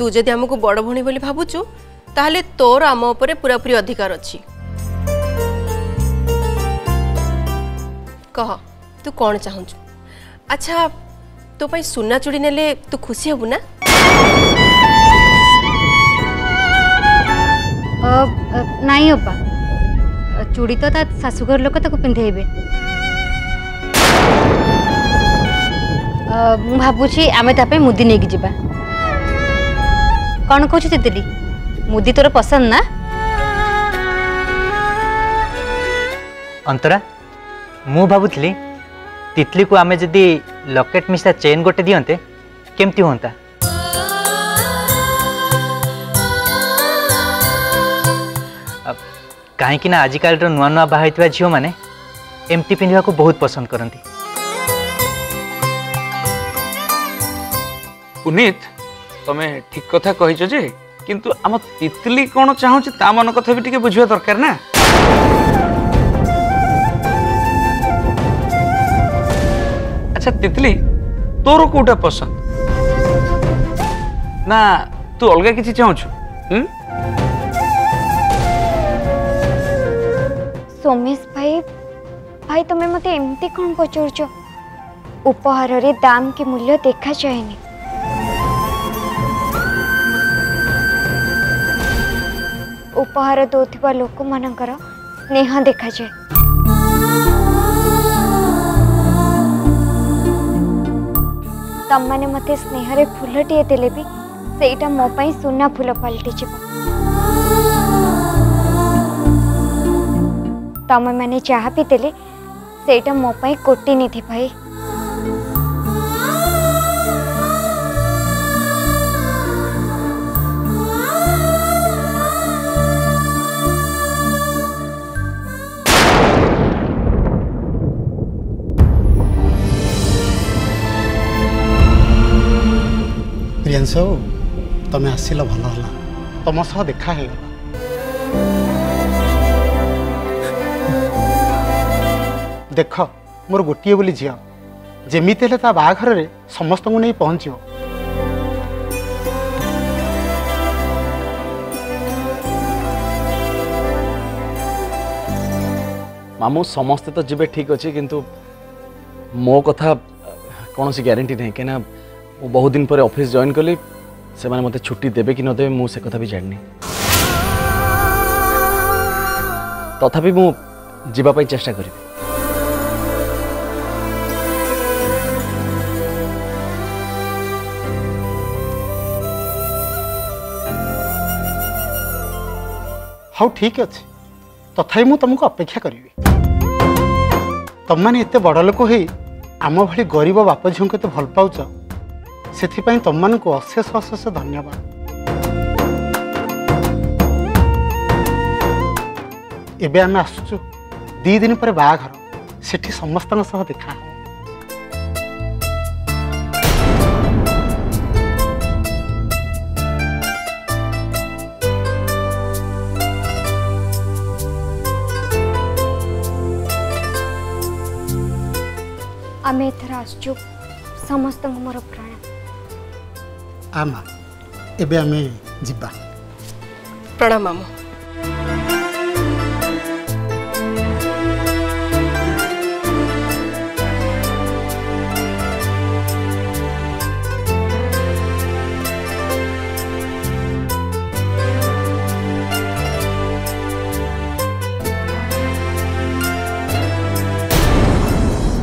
तू जदि आमको बड़ भणी बोली भाबुचु ताहले तोर आम उपरे पूरापूरी अधिकार अछि। कह तू कौन चाहुछु? अच्छा तो भाई सुना चुड़ी नेले तू खुशी हबु ना? नहीं अब्बा, चूड़ी तो ता सासुघर लोक ताको पिंधेबे। मु भाबुछि आमे तापे मुदी नेकी जिबा। कौन कहछु तितली? मुदी तोर पसंद ना? अंतरा मु भाबुतली तितली को आमे जदी लॉकेट मिसा चेन गोटे दियंते केमती होंता। कहीं ना आजिकल नुआ नुआ बाहर झील मैंने एमती पिंधा को बहुत पसंद करती। पुनीत तुम ठीक कथा जे किंतु आम तितली कौन चाहूँगी ता मन कथा भी बुझा दरकार ना। अच्छा तितली तोर कौटा पसंद ना तू अलग किसी चाहूँ? सोमेश भाई भाई तुम्हें मत एमती कौन पचार? उपहार रे दाम के मूल्य देखा जाए। उपहार दौर लोक मान स्नेह देखा जाए। तम मैंने मत स्नेह फुलटे दे सहीटा मो सुना फूल पलटि तम मैंने जहाँ भी देले सेटा मो पाई कोटी निधि भाई। प्रियांश तुम्हें आसिल भल है तुम सह देखा है। देख मोर गोटे बोली झी जेमी बाघर में समस्त को नहीं पहुँच। मामू समस्ते तो जीवे ठीक अच्छे किंतु मो कथा कौन सी ग्यारंटी नहीं कहीं मु बहुत दिन पर ऑफिस जॉइन कली से माने मते छुट्टी देवे कि न देवे मु से कथा भी जाननी। तथापि मु जीवा पाई चेष्टा करी। हाँ ठीक अच्छे तथापि मु तुमको अपेक्षा करी। तुम मैंने एत बड़ लोक हो आम भाई गरीब बाप झील को भल पाच से तुम मान को अशेष अशेष धन्यवाद। एबे आम आसुचु दी दिन पर बाघर से समस्त देखा। आम एथर आसु समस्त मोर प्राण आमा एबे आमे जिबा। प्रणाम मामू।